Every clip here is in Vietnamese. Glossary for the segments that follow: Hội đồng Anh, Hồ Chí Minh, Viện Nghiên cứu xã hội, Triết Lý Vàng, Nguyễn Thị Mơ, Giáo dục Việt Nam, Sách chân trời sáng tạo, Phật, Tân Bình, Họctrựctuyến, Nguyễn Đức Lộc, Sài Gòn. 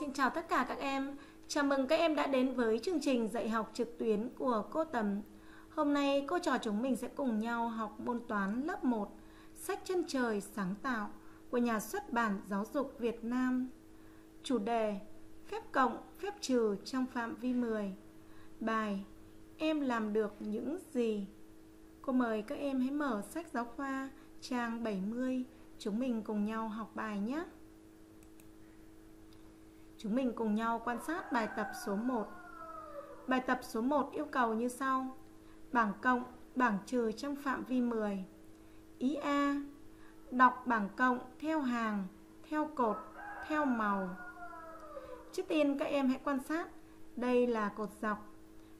xin chào tất cả các em. Chào mừng các em đã đến với chương trình dạy học trực tuyến của cô Tầm. Hôm nay cô trò chúng mình sẽ cùng nhau học môn toán lớp 1 Sách chân trời sáng tạo của nhà xuất bản Giáo dục Việt Nam. Chủ đề: phép cộng, phép trừ trong phạm vi 10. Bài: Em làm được những gì? Cô mời các em hãy mở sách giáo khoa trang 70. Chúng mình cùng nhau học bài nhé. Chúng mình cùng nhau quan sát bài tập số 1. Bài tập số 1 yêu cầu như sau: bảng cộng, bảng trừ trong phạm vi 10. Ý A: đọc bảng cộng theo hàng, theo cột, theo màu. Trước tiên các em hãy quan sát. Đây là cột dọc,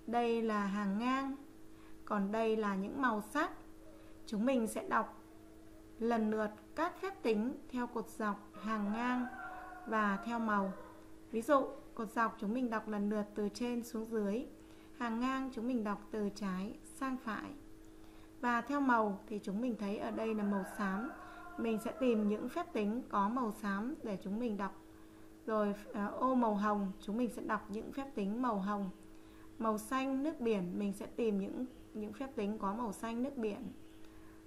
đây là hàng ngang, còn đây là những màu sắc. Chúng mình sẽ đọc lần lượt các phép tính theo cột dọc, hàng ngang và theo màu. Ví dụ, cột dọc chúng mình đọc lần lượt từ trên xuống dưới, hàng ngang chúng mình đọc từ trái sang phải, và theo màu thì chúng mình thấy ở đây là màu xám. Mình sẽ tìm những phép tính có màu xám để chúng mình đọc. Rồi ô màu hồng, chúng mình sẽ đọc những phép tính màu hồng. Màu xanh nước biển, mình sẽ tìm những phép tính có màu xanh nước biển.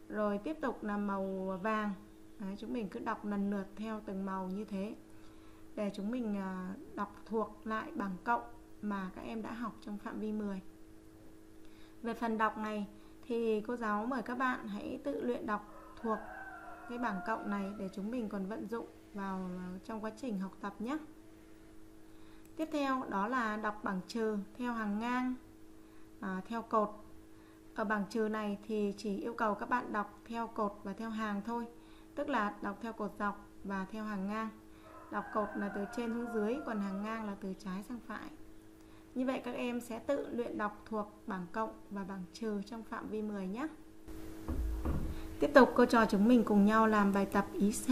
Rồi tiếp tục là màu vàng. Đấy, chúng mình cứ đọc lần lượt theo từng màu như thế để chúng mình đọc thuộc lại bảng cộng mà các em đã học trong phạm vi 10. Về phần đọc này thì cô giáo mời các bạn hãy tự luyện đọc thuộc cái bảng cộng này để chúng mình còn vận dụng vào trong quá trình học tập nhé. Tiếp theo đó là đọc bảng trừ theo hàng ngang, theo cột. Ở bảng trừ này thì chỉ yêu cầu các bạn đọc theo cột và theo hàng thôi, tức là đọc theo cột dọc và theo hàng ngang. Đọc cột là từ trên xuống dưới, còn hàng ngang là từ trái sang phải. Như vậy các em sẽ tự luyện đọc thuộc bảng cộng và bảng trừ trong phạm vi 10 nhé. Tiếp tục cô trò chúng mình cùng nhau làm bài tập ý C.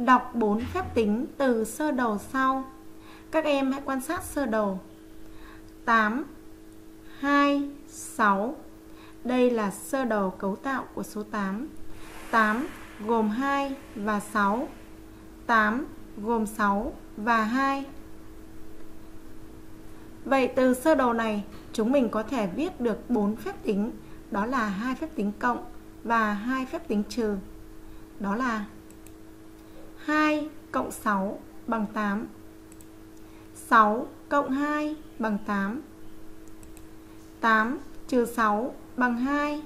Đọc 4 phép tính từ sơ đồ sau. Các em hãy quan sát sơ đồ. 8, 2, 6. Đây là sơ đồ cấu tạo của số 8. 8 gồm 2 và 6. 8 gồm 6 và 2. Vậy từ sơ đồ này chúng mình có thể viết được 4 phép tính, đó là 2 phép tính cộng và 2 phép tính trừ. Đó là 2 cộng 6 bằng 8, 6 cộng 2 bằng 8, 8 trừ 6 bằng 2,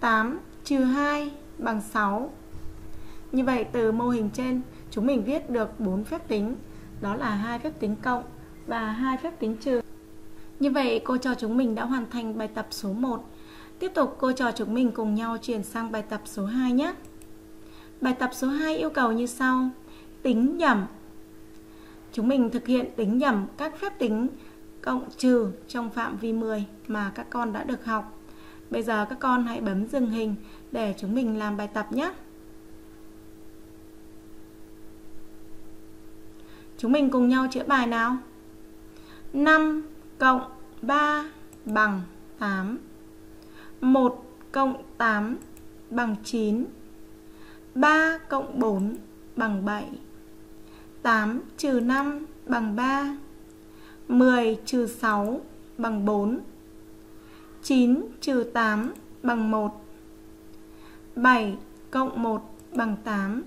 8 trừ 2 bằng 6. Như vậy từ mô hình trên chúng mình viết được 4 phép tính, đó là 2 phép tính cộng và 2 phép tính trừ. Như vậy cô trò chúng mình đã hoàn thành bài tập số 1. Tiếp tục cô trò chúng mình cùng nhau chuyển sang bài tập số 2 nhé. Bài tập số 2 yêu cầu như sau: tính nhẩm. Chúng mình thực hiện tính nhẩm các phép tính cộng trừ trong phạm vi 10 mà các con đã được học. Bây giờ các con hãy bấm dừng hình để chúng mình làm bài tập nhé. Chúng mình cùng nhau chữa bài nào. 5 cộng 3 bằng 8. 1 cộng 8 bằng 9. 3 cộng 4 bằng 7. 8 trừ 5 bằng 3. 10 trừ 6 bằng 4. 9 trừ 8 bằng 1. 7 cộng 1 bằng 8.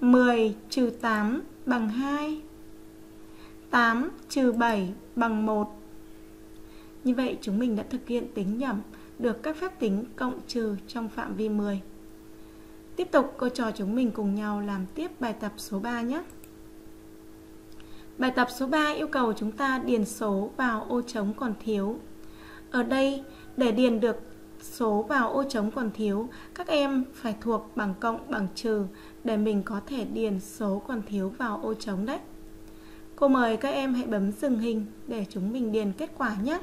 10 trừ 8 bằng 2. 8 trừ 7 bằng 1. Như vậy chúng mình đã thực hiện tính nhẩm được các phép tính cộng trừ trong phạm vi 10. Tiếp tục cô trò chúng mình cùng nhau làm tiếp bài tập số 3 nhé. Bài tập số 3 yêu cầu chúng ta điền số vào ô trống còn thiếu. Ở đây để điền được số vào ô trống còn thiếu, các em phải thuộc bảng cộng, bảng trừ để mình có thể điền số còn thiếu vào ô trống đấy. Cô mời các em hãy bấm dừng hình để chúng mình điền kết quả nhé.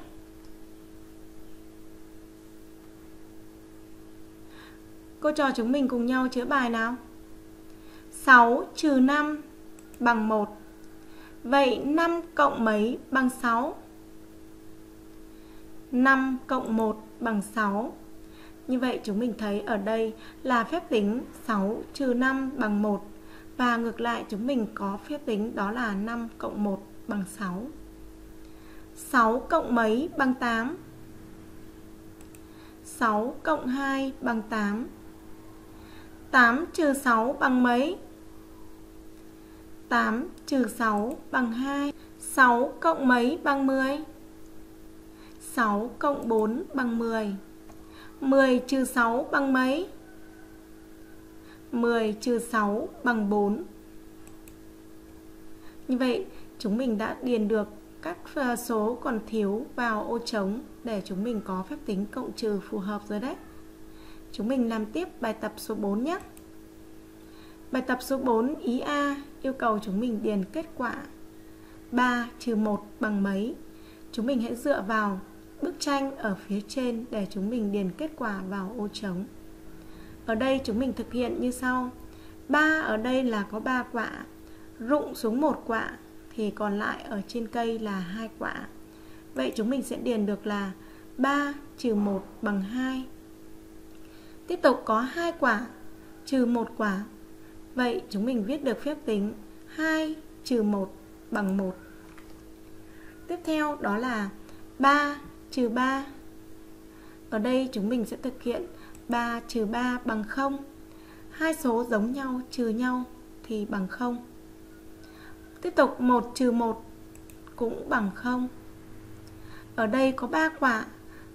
Cô trò chúng mình cùng nhau chữa bài nào. 6 trừ 5 bằng 1. Vậy 5 cộng mấy bằng 6? 5 cộng 1 bằng 6. Như vậy chúng mình thấy ở đây là phép tính 6 trừ 5 bằng 1. Và ngược lại, chúng mình có phép tính đó là 5 cộng 1 bằng 6. 6 cộng mấy bằng 8? 6 cộng 2 bằng 8. 8 trừ 6 bằng mấy? 8 trừ 6 bằng 2. 6 cộng mấy bằng 10? 6 cộng 4 bằng 10. 10 trừ 6 bằng mấy? 10 trừ 6 bằng 4. Như vậy, chúng mình đã điền được các số còn thiếu vào ô trống để chúng mình có phép tính cộng trừ phù hợp rồi đấy. Chúng mình làm tiếp bài tập số 4 nhé. Bài tập số 4 ý A yêu cầu chúng mình điền kết quả 3 trừ 1 bằng mấy. Chúng mình hãy dựa vào bức tranh ở phía trên để chúng mình điền kết quả vào ô trống. Ở đây chúng mình thực hiện như sau. 3 ở đây là có 3 quả, rụng xuống 1 quả thì còn lại ở trên cây là 2 quả. Vậy chúng mình sẽ điền được là 3 trừ 1 bằng 2. Tiếp tục có 2 quả trừ 1 quả. Vậy chúng mình viết được phép tính 2 trừ 1 bằng 1. Tiếp theo đó là 3 trừ 3. Ở đây chúng mình sẽ thực hiện 3 trừ 3 bằng 0. Hai số giống nhau trừ nhau thì bằng 0. Tiếp tục 1 trừ 1 cũng bằng 0. Ở đây có 3 quả,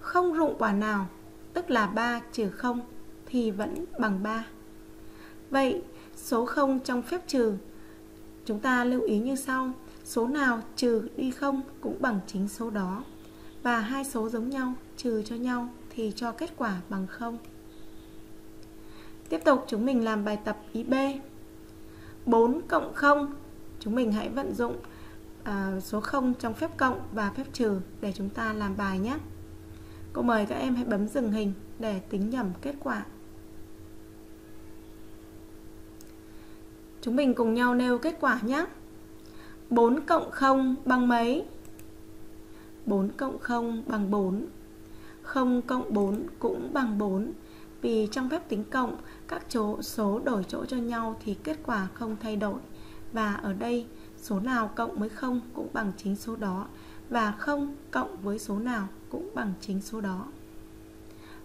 không rụng quả nào, tức là 3 trừ 0 thì vẫn bằng 3. Vậy số 0 trong phép trừ chúng ta lưu ý như sau. Số nào trừ đi 0 cũng bằng chính số đó. Và hai số giống nhau trừ cho nhau thì cho kết quả bằng 0. Tiếp tục chúng mình làm bài tập ý B. 4 cộng 0. Chúng mình hãy vận dụng số 0 trong phép cộng và phép trừ để chúng ta làm bài nhé. Cô mời các em hãy bấm dừng hình để tính nhẩm kết quả. Chúng mình cùng nhau nêu kết quả nhé. 4 cộng 0 bằng mấy? 4 cộng 0 bằng 4. 0 cộng 4 cũng bằng 4. Vì trong phép tính cộng, các số đổi chỗ cho nhau thì kết quả không thay đổi. Và ở đây, số nào cộng với 0 cũng bằng chính số đó. Và 0 cộng với số nào cũng bằng chính số đó.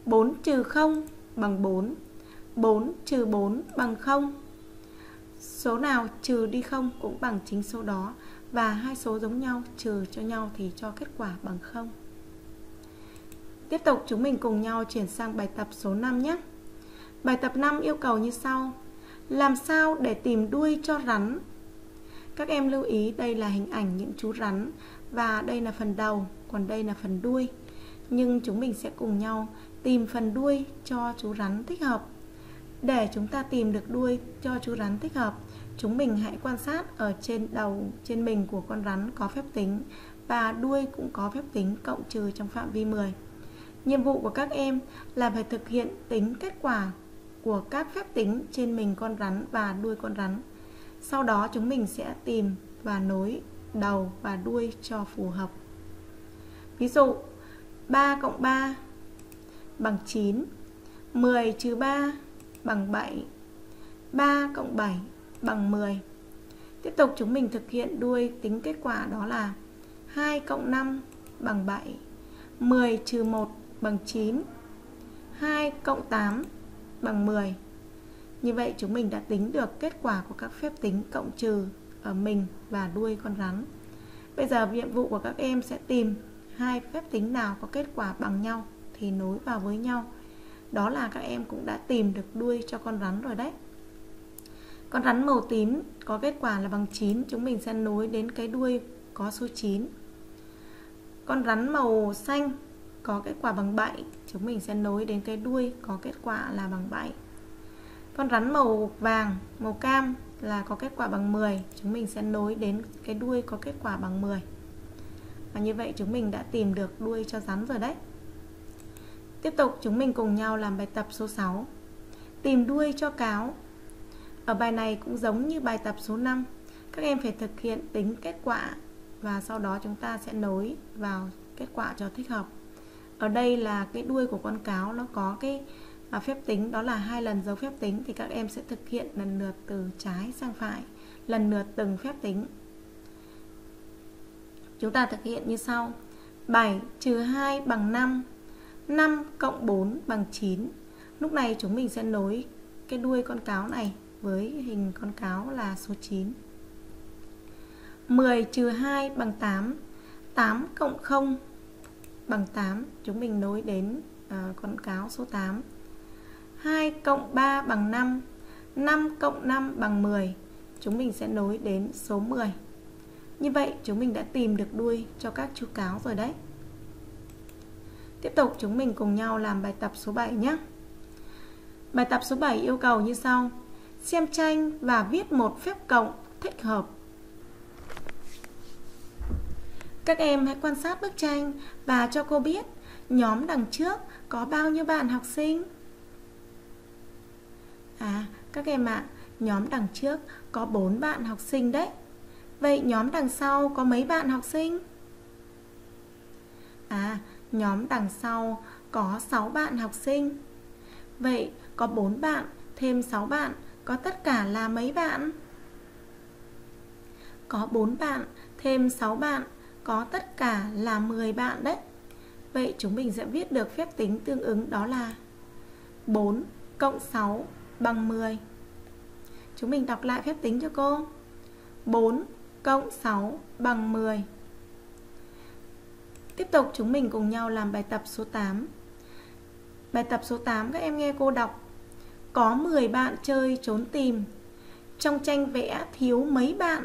4 trừ 0 bằng 4. 4 trừ 4 bằng 0. Số nào trừ đi 0 cũng bằng chính số đó. Và hai số giống nhau trừ cho nhau thì cho kết quả bằng 0. Tiếp tục chúng mình cùng nhau chuyển sang bài tập số 5 nhé. Bài tập 5 yêu cầu như sau. Làm sao để tìm đuôi cho rắn? Các em lưu ý đây là hình ảnh những chú rắn. Và đây là phần đầu, còn đây là phần đuôi. Nhưng chúng mình sẽ cùng nhau tìm phần đuôi cho chú rắn thích hợp. Để chúng ta tìm được đuôi cho chú rắn thích hợp, chúng mình hãy quan sát ở trên đầu, trên mình của con rắn có phép tính. Và đuôi cũng có phép tính cộng trừ trong phạm vi 10. Nhiệm vụ của các em là phải thực hiện tính kết quả của các phép tính trên mình con rắn và đuôi con rắn. Sau đó chúng mình sẽ tìm và nối đầu và đuôi cho phù hợp. Ví dụ 3 cộng 3 bằng 9, 10 trừ 3 bằng 7, 3 cộng 7 bằng 10. Tiếp tục chúng mình thực hiện đuôi tính kết quả đó là 2 cộng 5 bằng 7, 10 trừ 1 bằng 9, 2 cộng 8 bằng 10. Như vậy chúng mình đã tính được kết quả của các phép tính cộng trừ ở mình và đuôi con rắn. Bây giờ nhiệm vụ của các em sẽ tìm hai phép tính nào có kết quả bằng nhau thì nối vào với nhau. Đó là các em cũng đã tìm được đuôi cho con rắn rồi đấy. Con rắn màu tím có kết quả là bằng 9, chúng mình sẽ nối đến cái đuôi có số 9. Con rắn màu xanh có kết quả bằng 7, chúng mình sẽ nối đến cái đuôi có kết quả là bằng 7. Con rắn màu vàng, màu cam là có kết quả bằng 10, chúng mình sẽ nối đến cái đuôi có kết quả bằng 10. Và như vậy chúng mình đã tìm được đuôi cho rắn rồi đấy. Tiếp tục chúng mình cùng nhau làm bài tập số 6. Tìm đuôi cho cáo. Ở bài này cũng giống như bài tập số 5, các em phải thực hiện tính kết quả và sau đó chúng ta sẽ nối vào kết quả cho thích hợp. Ở đây là cái đuôi của con cáo nó có cái phép tính, đó là 2 lần dấu phép tính, thì các em sẽ thực hiện lần lượt từ trái sang phải, lần lượt từng phép tính. Chúng ta thực hiện như sau: 7 - 2 = 5, 5 + 4 = 9. Lúc này chúng mình sẽ nối cái đuôi con cáo này với hình con cáo là số 9. 10 - 2 = 8, 8 + 0 = 8. Chúng mình nối đến con cáo số 8. 2 + 3 = 5, 5 + 5 = 10. Chúng mình sẽ nối đến số 10. Như vậy chúng mình đã tìm được đuôi cho các chú cáo rồi đấy. Tiếp tục chúng mình cùng nhau làm bài tập số 7 nhé. Bài tập số 7 yêu cầu như sau: xem tranh và viết một phép cộng thích hợp. Các em hãy quan sát bức tranh và cho cô biết nhóm đằng trước có bao nhiêu bạn học sinh? Các em ạ, nhóm đằng trước có 4 bạn học sinh đấy. Vậy nhóm đằng sau có mấy bạn học sinh? Nhóm đằng sau có 6 bạn học sinh. Vậy có 4 bạn thêm 6 bạn, có tất cả là mấy bạn? Có 4 bạn thêm 6 bạn, có tất cả là 10 bạn đấy. Vậy chúng mình sẽ viết được phép tính tương ứng, đó là 4 + 6 = 10. Chúng mình đọc lại phép tính cho cô: 4 + 6 = 10. Tiếp tục chúng mình cùng nhau làm bài tập số 8. Bài tập số 8 các em nghe cô đọc: có 10 bạn chơi trốn tìm, trong tranh vẽ thiếu mấy bạn?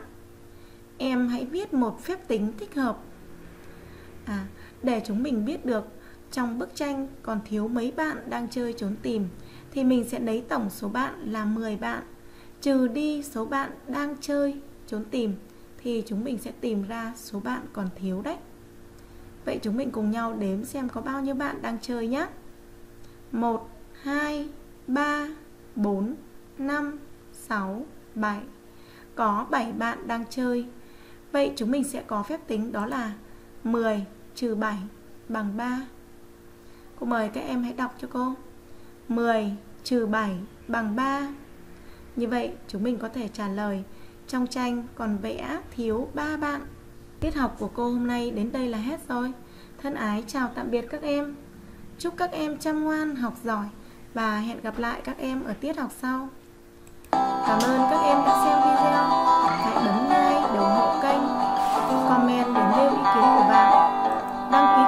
Em hãy viết một phép tính thích hợp. Để chúng mình biết được trong bức tranh còn thiếu mấy bạn đang chơi trốn tìm, thì mình sẽ lấy tổng số bạn là 10 bạn, trừ đi số bạn đang chơi trốn tìm, thì chúng mình sẽ tìm ra số bạn còn thiếu đấy. Vậy chúng mình cùng nhau đếm xem có bao nhiêu bạn đang chơi nhé. 1, 2, 3, 4, 5, 6, 7. Có 7 bạn đang chơi. Vậy chúng mình sẽ có phép tính, đó là 10 - 7 = 3. Cô mời các em hãy đọc cho cô: 10 - 7 = 3. Như vậy chúng mình có thể trả lời trong tranh còn vẽ thiếu 3 bạn. Tiết học của cô hôm nay đến đây là hết rồi. Thân ái chào tạm biệt các em. Chúc các em chăm ngoan, học giỏi và hẹn gặp lại các em ở tiết học sau. Cảm ơn các em đã xem video. Hãy bấm like để ủng hộ kênh, comment để nêu ý kiến của bạn, đăng ký